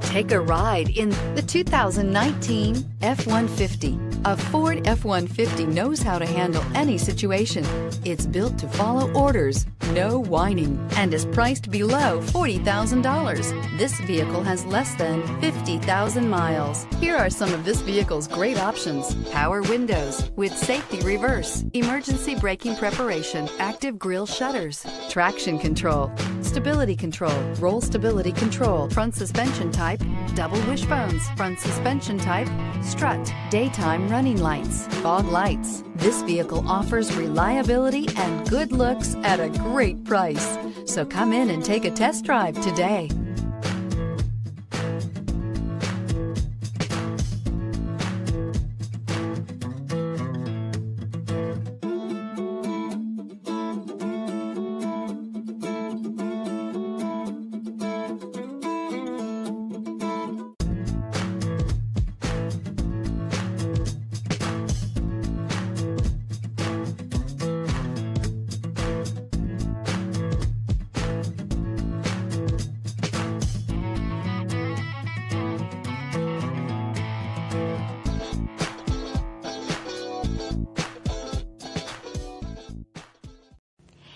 Take a ride in the 2019 F-150. A Ford F-150 knows how to handle any situation. It's built to follow orders, no whining, and is priced below $40,000. This vehicle has less than 50,000 miles. Here are some of this vehicle's great options: power windows with safety reverse, emergency braking preparation, active grille shutters, traction control, stability control, roll stability control, front suspension type, double wishbones, front suspension type, strut, daytime running lights, fog lights. This vehicle offers reliability and good looks at a great price. So come in and take a test drive today.